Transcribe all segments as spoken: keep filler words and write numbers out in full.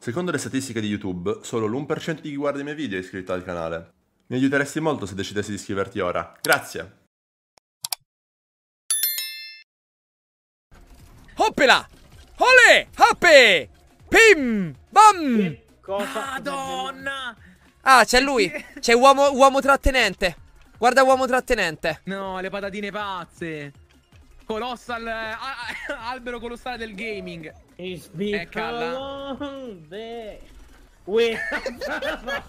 Secondo le statistiche di YouTube, solo l'uno per cento di chi guarda i miei video è iscritto al canale. Mi aiuteresti molto se decidessi di iscriverti ora. Grazie! Hoppela! Ole! Happe! Pim! Bam! Madonna! Ah, c'è lui! C'è uomo, uomo trattenente! Guarda uomo trattenente! No, le patatine pazze! Colossal... A, a, albero colossale del gaming! Eccala!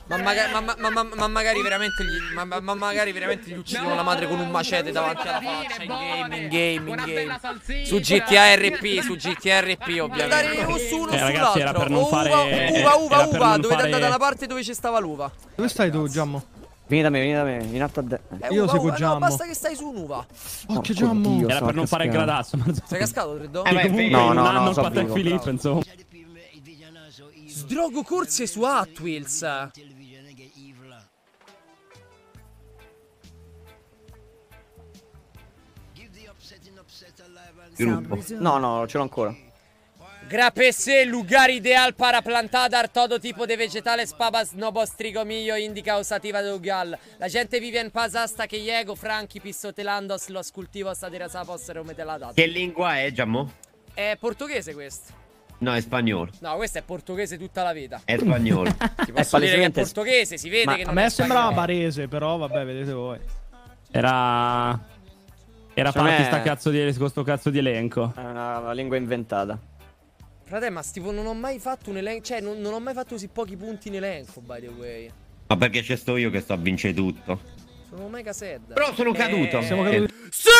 ma, maga ma, ma, ma, ma, ma magari veramente gli, ma, ma, ma magari veramente gli uccidono no, la madre con un macete davanti alla faccia in gaming, gaming, gaming. Su G T A R P, su G T A R P ovviamente. O su uno eh, ragazzi, era per non fare uva, uva, uva, uva. Dovete andare dalla parte dove ci stava l'uva. Dove stai tu, Giammo? Vieni da me, vieni da me, vieni a te. Eh, io uva, seguo uva, Giammo. No, basta che stai su un'uva. Occhio Giammo. Oddio, era per non cascando. Fare il gradazzo. Sei cascato, Treddo? Eh, beh, no, no, no, no, so Patek Philippe, insomma. Drogo corse su Hot Wheels. No, no, ce l'ho ancora. Grapesse, lugar ideal para plantar todo tipo de vegetales, papas, nobos, trigomillo, indica usativa de Ugal. La gente vive in paz hasta que llego, franchi, pissotelandos, los cultivos, aderasapos, rometeladados. Che lingua è, Giammo? È portoghese questo. No, è spagnolo. No, questo è portoghese tutta la vita. È spagnolo. Ti posso è dire che è portoghese, si vede ma che non è. A me sembrava barese, però vabbè, vedete voi. Era Era cioè parte me... sta cazzo di questo cazzo di elenco. È una, una lingua inventata. Frate, ma Stivo non ho mai fatto un elenco, cioè non, non ho mai fatto così pochi punti in elenco, by the way. Ma perché c'è sto io che sto a vincere tutto? Sono mega sedda. Però sono eh... caduto. Siamo caduti. Sì!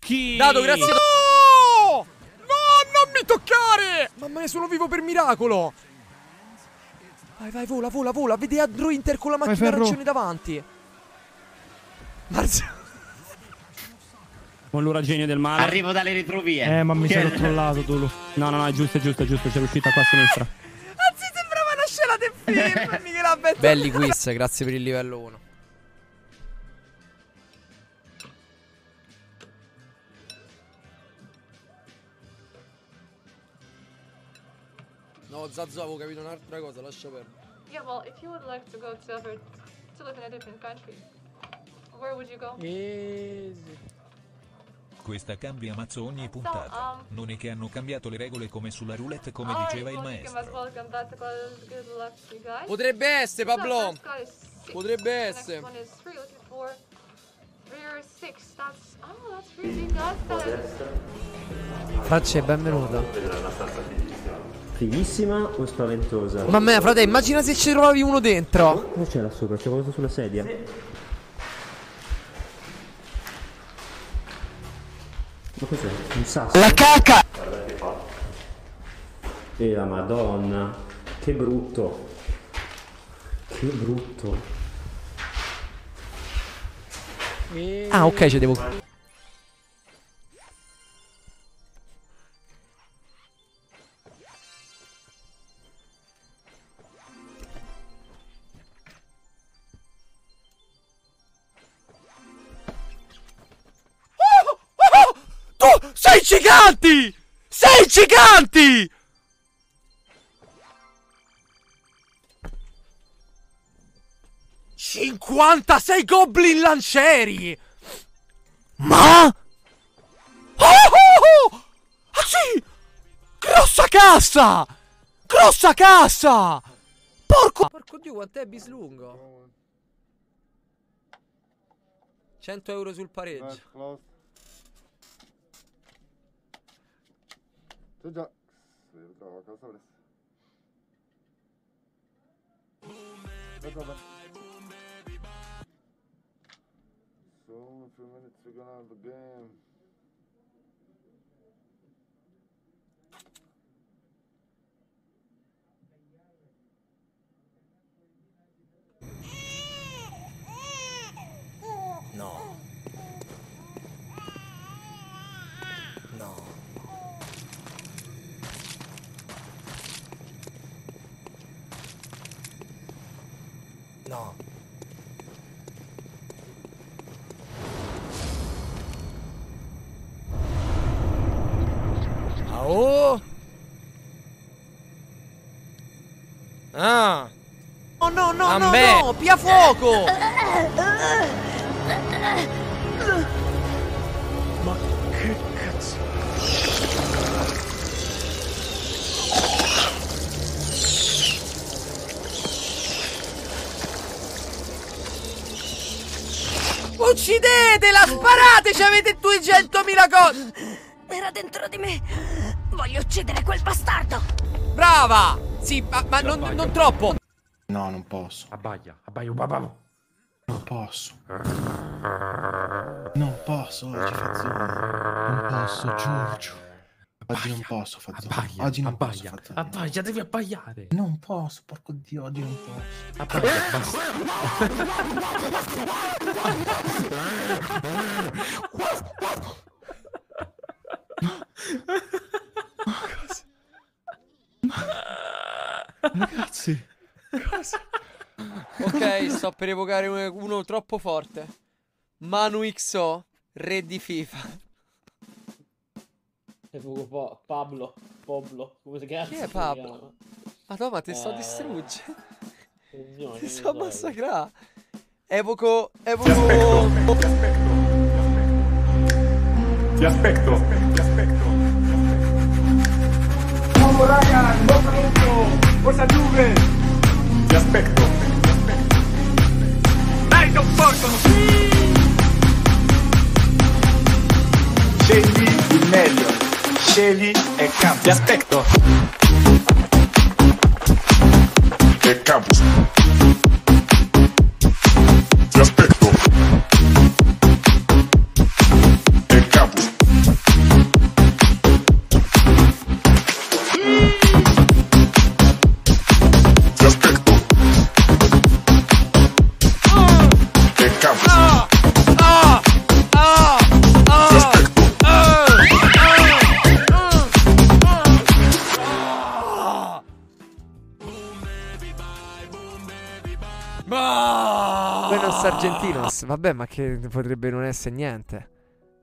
Chi? Dato, grazie. No! Toccare! Mamma mia, sono vivo per miracolo! Vai, vai, vola, vola, vola! Vede Andrew Inter con la macchina arancione davanti! Marzio! Con l'ora genio del mare! Arrivo dalle retrovie! Eh, ma mi sei rottollato, Dulu! No, no, no, è giusto, è giusto, è giusto, c'è l'uscita qua a sinistra! Anzi, sembrava una scena del film! Michela Bettoni! Belli quiz, grazie per il livello uno! No, Zazzo, avevo capito un'altra cosa, lascia perdere. Yeah, well, if you would like to go to other to live in a different country, where would you go? Easy. Questa cambia mazzo ogni puntata. So, um, non è che hanno cambiato le regole come sulla roulette come oh, diceva il maestro. Potrebbe essere, Pablo. So, potrebbe essere. Faccia e benvenuta. Fighissima o spaventosa? Mamma mia, frate, immagina se ci trovavi uno dentro. Cosa c'è là sopra? C'è qualcosa sulla sedia? Sì. Ma cos'è? Un sasso? La cacca! Guardate qua. E la madonna. Che brutto. Che brutto. E... Ah, ok, ci devo... Sei giganti! Sei giganti! cinquantasei goblin lancieri! Ma? Oh oh oh! Ah sì! Grossa cassa! Grossa cassa! Porco! Porco Dio, quant'è bislungo? cento euro sul pareggio. Tu già... No. No. No. Ah, oh. Ah. Oh no, no, no, no, no, pia fuoco! Ma che cazzo? Uccidetela, sparate, ci avete duecentomila cose! Era dentro di me! Voglio uccidere quel bastardo! Brava! Sì, ma, ma non, non troppo! No, non posso. Abbaia, abbaia, babà. Non posso. Non posso oggi, Fazzone. Non posso, Giorgio. Oggi non posso, Fazzone. Oggi non posso, Fazzone. Abbaia, devi abbaiare. Non posso, porco Dio, oggi non posso. Abbaia, basta. Ragazzi. Ok, sto per evocare uno, uno troppo forte. Manu X O, re di FIFA. Evoco Pablo, Pablo, come cazzo? Chi è Pablo? Madonna, ti eh... sto distruggendo. Signore, ti sto massacrando. Evoco, evoco. Ti aspetto, ti aspetto. Ti aspetto, ti aspetto. Oh raga, non pronto. Forza Juve. Ti aspetto, ti aspetto. Dai, non porco! Scegli il meglio, scegli e campo. Ti aspetto. E campo. Ti aspetto. E campo. Ti aspetto. Argentinos, vabbè, ma che potrebbe non essere niente.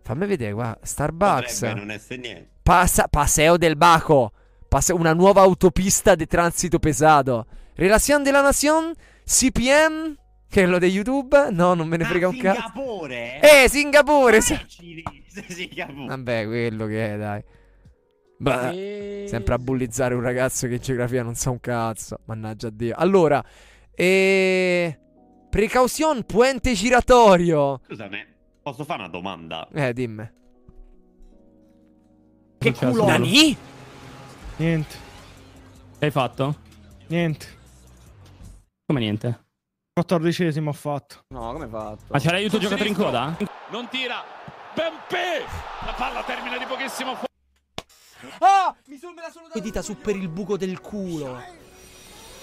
Fammi vedere qua. Starbucks. Potrebbe non essere niente. Passa, Paseo del Baco. Passa, una nuova autopista di transito pesato. Relación de la Nación. C P M. Che è lo di YouTube. No, non me ne frega ah, un cazzo. Singapore. Eh, Singapore. Singapore. Vabbè, quello che è, dai. Bah, e... sempre a bullizzare un ragazzo che in geografia non sa un cazzo. Mannaggia Dio. Allora, e... precauzione, puente giratorio. Scusami, posso fare una domanda? Eh, dimmi. Che culo? Nani? Niente. Che hai fatto? Niente. Come niente? quattordicesimo ho fatto. No, come hai fatto? Ma c'era aiuto giocatore in coda? Non tira. Bempè! La palla termina di pochissimo fuori. Ah! Mi sono me la sono data. Dita su per il buco del culo.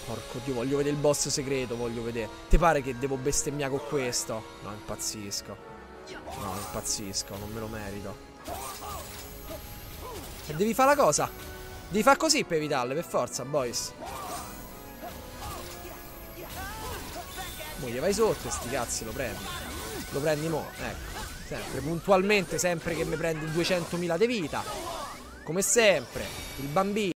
Porco Dio, voglio vedere il boss segreto, voglio vedere. Ti pare che devo bestemmiare con questo? No, impazzisco. No, impazzisco, non me lo merito. E devi fare la cosa. Devi fare così per evitarle, per forza, boys. Mo gli vai sotto e sti cazzi, lo prendi. Lo prendi mo, ecco. Sempre, puntualmente, sempre che mi prendi duecentomila di vita. Come sempre, il bambino.